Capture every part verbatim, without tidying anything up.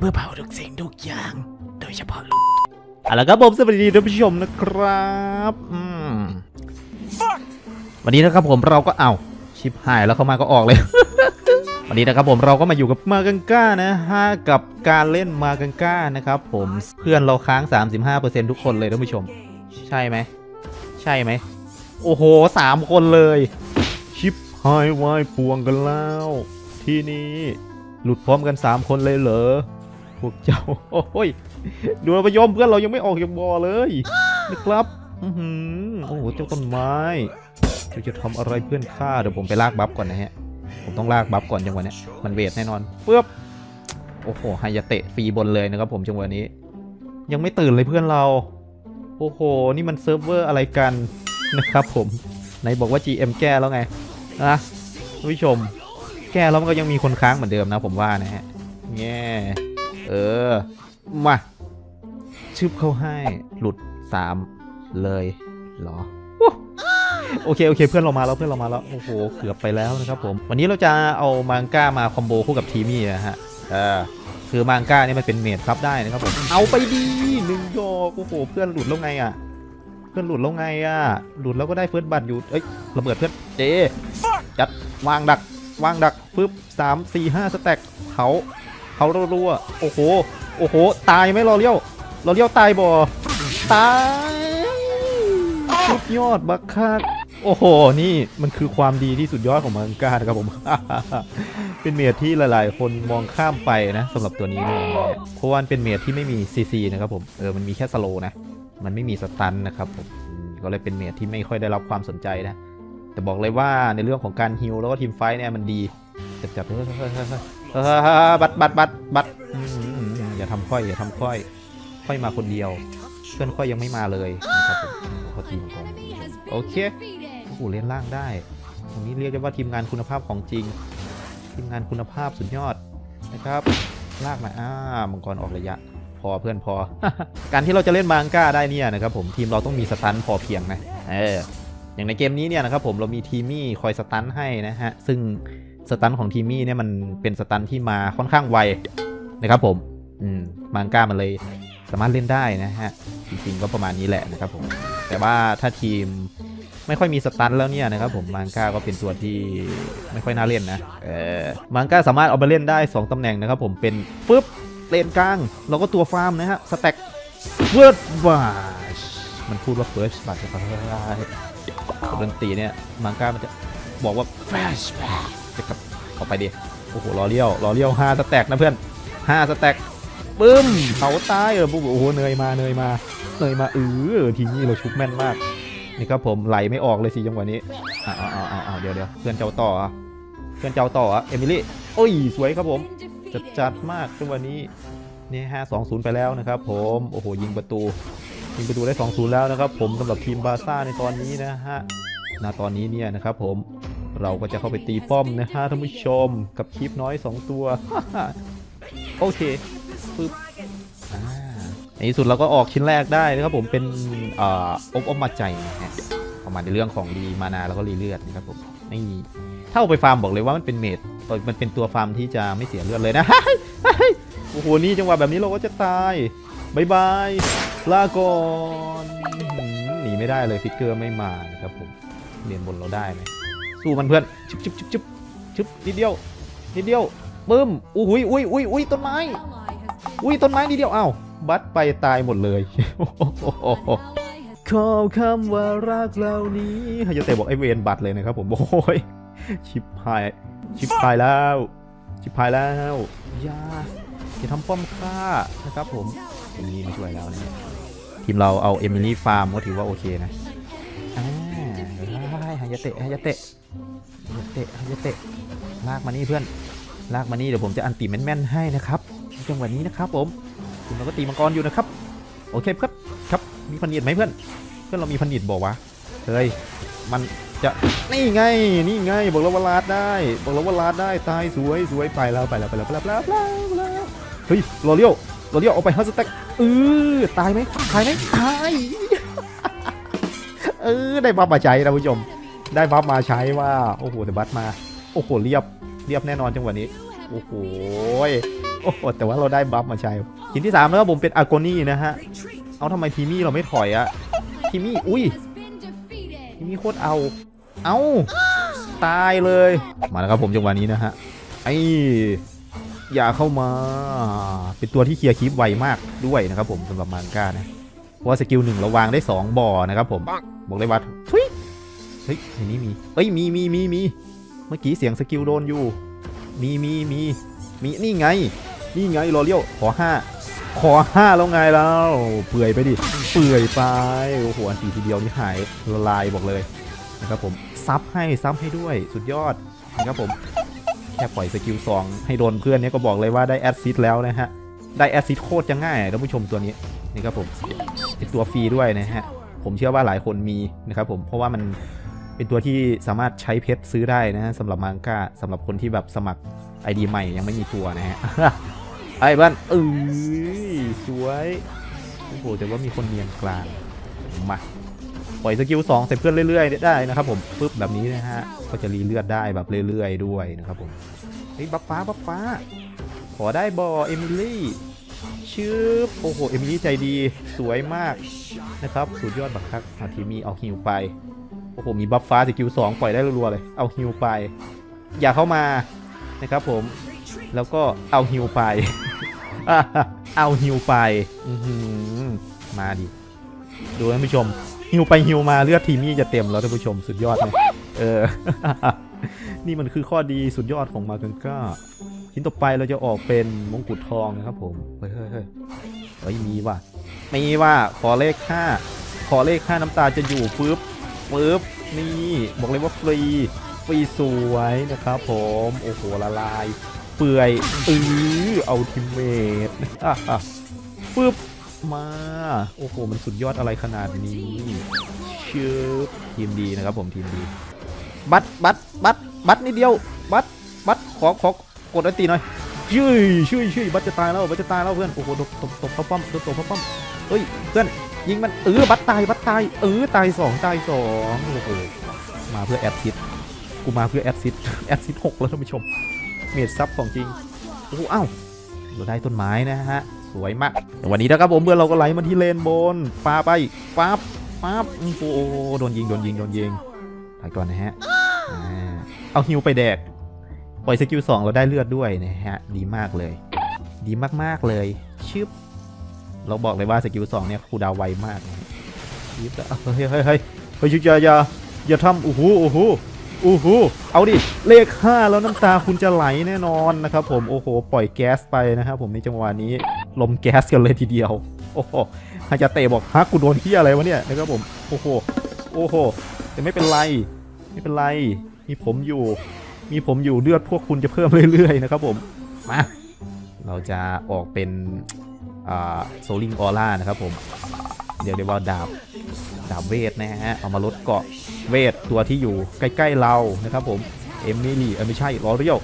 เพื่อเผาทุกสิ่งทุกอย่างโดยเฉพาะลูกเอาละครับผมสวัสดีท่านผู้ชมนะครับวันนี้นะครับผมเราก็เอาชิปหายแล้วเข้ามาก็ออกเลย วันนี้นะครับผมเราก็มาอยู่กับMgangaนะฮะกับการเล่นMgangaนะครับผมเพื่อนเราค้าง สามสิบห้าเปอร์เซ็นต์ ทุกคนเลยท่านผู้ชมใช่ไหมใช่ไหมโอ้โหสามคนเลยชิปหายวายป่วงกันแล้วที่นี้หลุดพร้อมกันสามคนเลยเหรอพวกเจ้าโอ้ยดูระยมเพื่อนเรายังไม่ออกจากบ่อเลยนะครับโอ้โหเจ้าต้นไม้เจ้าจะทำอะไรเพื่อนข้าเดี๋ยวผมไปลากบัฟก่อนนะฮะผมต้องลากบัฟก่อนจังหวะนี้มันเวทแน่นอนเฟือบโอ้โหไฮยาเตะฟรีบนเลยนะครับผมจังหวะนี้ยังไม่ตื่นเลยเพื่อนเราโอ้โหนี่มันเซิร์ฟเวอร์อะไรกันนะครับผมไหนบอกว่า จี เอ็ม แก้แล้วไงนะผู้ชมแก้แล้วมันก็ยังมีคนค้างเหมือนเดิมนะผมว่านะฮะแง่เออมาชึบเข้าให้หลุดสามเลยเหรอโอเคโอเคเพื่อนเรามาแล้วเพื่อนเรามาแล้วโอ้โหเกือบไปแล้วนะครับผมวันนี้เราจะเอาMgangaมาคอมโบคู่กับทีมี่นะฮะเออคือMgangaนี่มันเป็นเมจซับได้นะครับผมเอาไปดีหนึ่งดอกโอ้โหเพื่อนหลุดแล้วไงอ่ะเพื่อนหลุดแล้วไงอ่ะหลุดแล้วก็ได้เฟิร์สบัตอยู่เอ้ยระเบิดเพื่อนเจ๊จัดวางดักวางดักปึ๊บสามสี่ห้าสแต็กเขาเขารัวๆโอ้โหโอ้โหตายไหมเราเลี้ยวเราเลี้ยวตายบ่ตายสุดยอดบักคักโอ้โหนี่มันคือความดีที่สุดยอดของMgangaนะครับผม เป็นเมจที่หลายๆคนมองข้ามไปนะสำหรับตัวนี้เพราะว่าเป็นเมจที่ไม่มีซีซีนะครับผมเออมันมีแค่สโลนะมันไม่มีสตันนะครับผมก็เลยเป็นเมจที่ไม่ค่อยได้รับความสนใจนะแต่บอกเลยว่าในเรื่องของการฮิลแล้วก็ทีมไฟเนี่ยมันดีจัดจัดบัดบัดบัดบัดอย่าทำค่อยอย่าทำค่อยค่อยมาคนเดียวเพื่อนค่อยยังไม่มาเลยนะครับผมขอทีมของโอเคกูเล่นล่างได้ตรงนี้เรียกได้ว่าทีมงานคุณภาพของจริงทีมงานคุณภาพสุดยอดนะครับลากมาอ้ามังกรออกระยะพอเพื่อนพอการที่เราจะเล่นMgangaได้เนี่ยนะครับผมทีมเราต้องมีสตันพอเพียงนะเอออย่างในเกมนี้เนี่ยนะครับผมเรามีทีมี่คอยสตันให้นะฮะซึ่งสตันของทีมี่เนี่ยมันเป็นสตันที่มาค่อนข้างไวนะครับผมอืมMgangaมันเลยสามารถเล่นได้นะฮะจริงๆก็ประมาณนี้แหละนะครับผมแต่ว่าถ้าทีมไม่ค่อยมีสตันแล้วเนี่ยนะครับผมMgangaก็เป็นตัวที่ไม่ค่อยน่าเล่นนะเออMgangaสามารถเอาไปเล่นได้สองตำแหน่งนะครับผมเป็นปึ๊บเลนกลางเราก็ตัวฟาร์มนะฮะสแต็กเฟิร์สบัตมันพูดว่าเฟิร์สบัตจะเป็นดนตรีเนี่ยMgangaมันจะบอกว่าเฟิร์สบัตจะกลับออกไปดิโอ้โหรอเลี้ยวรอเลี้ยวห้าสแต็กนะเพื่อนห้าสแต็กบึ้มเขาตายเออโอ้โหเนยมาเนยมาเนยมาเออทีนี้เราชุบแม่นมากนี่ครับผมไหลไม่ออกเลยสิจังหวะนี้อ้าวอ้าวอ้าวอ้าวเดี๋ยวเดี๋ยวเพื่อนเจ้าต่อเพื่อนเจ้าต่อเอมิลี่โอ้ยสวยครับผมจัดจัดมากจังหวะนี้นี่ห้าสองศูนย์ไปแล้วนะครับผมโอ้โหยิงประตูยิงประตูได้สองศูนย์แล้วนะครับผมสำหรับทีมบาซ่าในตอนนี้นะฮะณตอนนี้เนี่ยนะครับผมเราก็จะเข้าไปตีป้อมนะฮะท่านผู้ชมกับคลิปน้อยสองตัวโอเคปึ๊บในที่สุดเราก็ออกชิ้นแรกได้นะครับผมเป็นอ่าอบอมมาใจนะฮะออกมาในเรื่องของรีมานาแล้วก็รีเลือดนะครับผมนี่ถ้าเอาไปฟาร์มบอกเลยว่ามันเป็นเมจมันเป็นตัวฟาร์มที่จะไม่เสียเลือดเลยนะโอ้โหนี่จังหวะแบบนี้เราก็จะตายบายบายลาก่อนหนีไม่ได้เลยฟิกเกอร์ไม่มานะครับผมเรียนบนเราได้ไหมสู้มันเพื่อนชุบชุบชุบชุบชุบนิดเดียวนิดเดียวปึ้มอุ้ยอุ้ยอุ้ยอุ้ยต้นไม้อุ้ยต้นไม้นิดเดียวอ้าวบัดไปตายหมดเลยขอคำว่ารักเหล่านี้ไฮยาเตะบอกไอเวนบัดเลยนะครับผมโอ้ยชิบหายชิบหายแล้วชิบหายแล้วอย่าจะทำป้อมฆ่านะครับผมเอมิลี่มาช่วยแล้วนะทีมเราเอาเอมิลี่ฟาร์มก็ถือว่าโอเคนะไฮยาเตะไฮยาเตะไฮยาเตะไฮยาเตะลากมานี่เพื่อนลากมานี่เดี๋ยวผมจะอันตีแม่นๆให้นะครับจังหวะนี้นะครับผมคุณเราก็ตีมังกรอยู่นะครับโอเคครับครับมีพันธุ์ไหมเพื่อนเพื่อนเรามีพันธุ์บอกว่าเฮ้ยมันจะนี่ไงนี่ไงบอกเราว่าลาดได้บอกเราว่าลาดได้ตายสวยสวยไปแล้วไปแล้วไปแล้วไปแล้วไปแล้วเฮ้ยรอเลี้ยวรอเลี้ยวเอาไปฮัสตักเออตายไหมตายไหมตายเออได้บัฟมาใช้นะผู้ชมได้บัฟมาใช้ว่าโอ้โหเดี๋ยวบัฟมาโอ้โหเรียบเรียบแน่นอนจังหวะนี้ โอ้โหโอ้โหแต่ว่าเราได้บัฟมาใช้ชิ้นที่สามแล้วผมเป็นอาโกนี่นะฮะเอาทำไมทีมี่เราไม่ถอยอะทีมี่อุ้ยทีมี่โคตรเอาเอาตายเลยมาแล้วครับผมจังหวะนี้นะฮะไอ้อย่าเข้ามาเป็นตัวที่เคลียร์คลิปไวมากด้วยนะครับผมสำหรับมังก้านะเพราะสกิลหนึ่งเราวางได้สองบ่อนะครับผมบอกเลยว่าเฮ้ยเฮ้ยในนี้มีเอ้ยมีมีมีมีเมื่อกี้เสียงสกิลโดนอยู่มีมีมีมีนี่ไงนี่ไงรอเลี้ยวขอห้าขอห้าแล้วไงแล้วเปื่อยไปดิเปื่อยไปโอ้โหอันตีทีเดียวนี่หายละลายบอกเลยนะครับผมซับให้ซับให้ด้วยสุดยอดนะครับผมแค่ปล่อยสกิลสองให้โดนเพื่อนเนี่ยก็บอกเลยว่าได้แอสซิสต์แล้วนะฮะได้แอสซิสต์โคตรจะง่ายท่านผู้ชมตัวนี้นี่ครับผมเป็นตัวฟรีด้วยนะฮะผมเชื่อว่าหลายคนมีนะครับผมเพราะว่ามันเป็นตัวที่สามารถใช้เพชรซื้อได้นะฮะสำหรับมังก้าสำหรับคนที่แบบสมัคร ไอ ดี ใหม่ยังไม่มีตัวนะฮะไอ้บ้านเอ้ยสวยโอ้โหแต่ว่ามีคนเนียนกลางมาปล่อยสกิลสองใส่เพื่อนเรื่อยๆได้นะครับผมปึ๊บแบบนี้นะฮะก็จะรีเลือดได้แบบเรื่อยๆด้วยนะครับผมเฮ้ยบัฟฟ้าบัฟฟ้าขอได้บอเอมิลี่ชื่อโอ้โหเอมิลี่ใจดีสวยมากนะครับสุดยอดบักคักทีมีเอาฮิวไปโอ้โหมีบัฟฟ้าสกิลสองปล่อยได้รัวๆเลยเอาฮิวไปอย่าเข้ามานะครับผมแล้วก็เอาฮิวไปเอาฮิวไปมาดิดูท่านผู้ชมฮิวไปฮิวมาเลือดทีมี่จะเต็มแล้วท่านผู้ชมสุดยอดเลยเออ นี่มันคือข้อดีสุดยอดของมากันก้าชิ้นต่อไปเราจะออกเป็นมงกุฎทองนะครับผมเฮ้ยเฮ้ยเฮ้ยเฮ้ยมีว่ะมีว่ะขอเลขห้าขอเลขห้าน้ำตาจะอยู่ปึ๊บปึ๊บนี่บอกเลยว่าฟรีฟรีสวยนะครับผมโอ้โหละลายเปื่อยอือเอาทิมเมตปึ๊บมาโอ้โหมันสุดยอดอะไรขนาดนี้ชื่อทีมดีนะครับผมทีมดีบัตบัตบัตบัตนิดเดียวบัตบัตขอขอกดอันตีหน่อยชื่อชื่อชื่อบัตจะตายแล้วบัตจะตายแล้วเพื่อนโอ้โหตบตบตบเขาป้อมตบตบเขาป้อมเฮ้ยเพื่อนยิงมันเออบัตตายบัตตายเออตายสองตายสองโอ้โหมาเพื่อแอดซิดกูมาเพื่อแอดซิดแอดซิดหกแล้วท่านผู้ชมเมดซับของจริงโอ้โหอ้าวเราได้ต้นไม้นะฮะสวยมากวันนี้นะครับผมเพื่อนเราก็ไหลมาที่เลนบนปาไปปั๊บปั๊บโอ้โหโดนยิงโดนยิงโดนยิงถ่ายก่อนนะฮะเอาฮิวไปแดกปล่อยสกิลสองเราได้เลือดด้วยนะฮะดีมากเลยดีมากๆเลยชิบเราบอกเลยว่าสกิลสองเนี่ยคูดาวไวมากชิบเฮ้ยเฮ้ยเฮ้ยเฮ้ยอย่าอย่าอย่าทำโอ้โหโอ้โหโอ้โหเอาดิเลขห้าแล้วน้ำตาคุณจะไหลแน่นอนนะครับผมโอ้โหปล่อยแก๊สไปนะครับผมในจังหวะนี้ลมแก๊สกันเลยทีเดียวโอ้โหอาจจะเตะบอกฮะกูโดนที่อะไรวะเนี่ยนะครับผมโอ้โหโอ้โหแต่ไม่เป็นไรไม่เป็นไรมีผมอยู่มีผมอยู่เลือดพวกคุณจะเพิ่มเรื่อยๆนะครับผมมาเราจะออกเป็นโซลิงออร่านะครับผมเดี๋ยวเดี๋ยวว่าดาบดาบเวทนะฮะเอามาลดเกาะเวทตัวที่อยู่ใกล้ๆเรานะครับผมเอมิลี่ไม่ใช่รอเรียว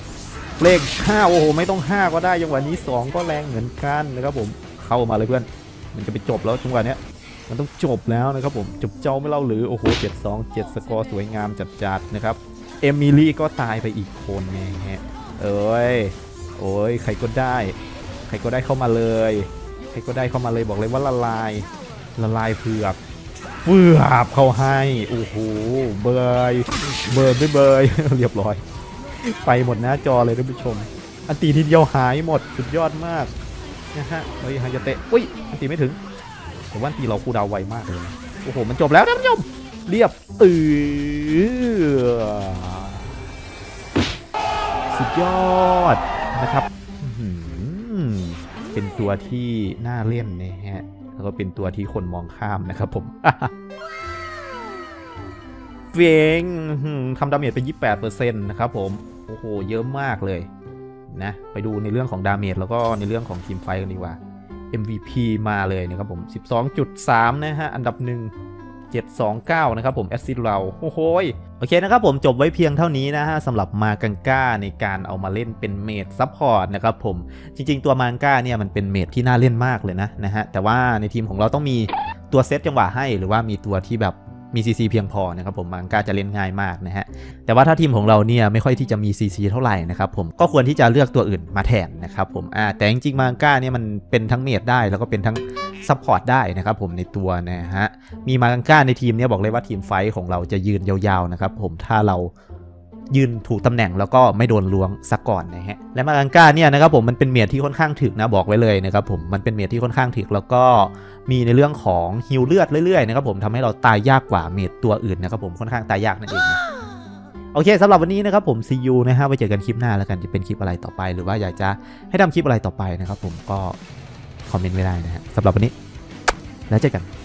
เลขห้าโอ้โหไม่ต้องห้าก็ได้จังหวะนี้สองก็แรงเหมือนกันนะครับผมเข้ามาเลยเพื่อนมันจะไปจบแล้วจังหวะนี้มันต้องจบแล้วนะครับผมจบเจ้าไม่เล่าหรือโอ้โหเจ็ดสองเจ็ดสกอร์สวยงามจัดๆนะครับเอมิลี่ก็ตายไปอีกคนนะฮะเอ้ยโอ้ยใครก็ได้ใครก็ได้เข้ามาเลยใครก็ได้เข้ามาเลยบอกเลยว่าละลายละลายเผือกเฟื่อบเขาให้โอ้โหเบยเบยไม่เบยเรียบร้อยไปหมดหน้าจอเลยท่านผู้ชมอันตีทีเดียวหายหมดสุดยอดมากนะฮะเฮ้ยหายจะเตะอุ้ยอันตีไม่ถึงแต่ว่าอันตีเราคูดาวไวมากเลยโอ้โหมันจบแล้วท่านผู้ชมเรียบอือสุดยอดนะครับเป็นตัวที่น่าเล่นนะฮะแล้วก็เป็นตัวที่คนมองข้ามนะครับผมเฟียงทำดาเมจไป ยี่สิบแปดเปอร์เซ็นต์ นะครับผมโอ้โหเยอะมากเลยนะไปดูในเรื่องของดาเมจแล้วก็ในเรื่องของทีมไฟกันดีกว่า เอ็ม วี พี มาเลยนะครับผม สิบสองจุดสาม นะฮะอันดับหนึ่ง เจ็ดสองเก้า นะครับผมแอสซิสต์เราโอ้โหโอเคนะครับผมจบไว้เพียงเท่านี้นะฮะสำหรับมากังก้าในการเอามาเล่นเป็นเมจซัพพอร์ตนะครับผมจริงๆตัวมากังก้าเนี่ยมันเป็นเมจที่น่าเล่นมากเลยนะนะฮะแต่ว่าในทีมของเราต้องมีตัวเซตจังหวะให้หรือว่ามีตัวที่แบบ มี ซี ซี เพียงพอนะครับผมมังกาจะเล่นง่ายมากนะฮะแต่ว่าถ้าทีมของเราเนี่ยไม่ค่อยที่จะมี ซี ซี เท่าไหร่นะครับผมก็ควรที่จะเลือกตัวอื่นมาแทนนะครับผมอ่าแต่จริงๆมังกาเนี่ยมันเป็นทั้งเมจได้แล้วก็เป็นทั้งซัพพอร์ตได้นะครับผมในตัวนะฮะมีมังกาในทีมเนี่ยบอกเลยว่าทีมไฟท์ของเราจะยืนยาวๆนะครับผมถ้าเรายืนถูกตำแหน่งแล้วก็ไม่โดนล้วงซะก่อนนะฮะและMgangaเนี่ยนะครับผมมันเป็นเมจที่ค่อนข้างถึกนะบอกไว้เลยนะครับผมมันเป็นเมจที่ค่อนข้างถึกแล้วก็มีในเรื่องของฮิวเลือดเรื่อยๆนะครับผมทำให้เราตายยากกว่าเมจตัวอื่นนะครับผมค่อนข้างตายยากนั่นเองนะโอเคสำหรับวันนี้นะครับผม see you นะฮะไว้เจอกันคลิปหน้าแล้วกันจะเป็นคลิปอะไรต่อไปหรือว่าอยากจะให้ทำคลิปอะไรต่อไปนะครับผมก็คอมเมนต์ไว้ได้นะฮะสำหรับวันนี้แล้วเจอกัน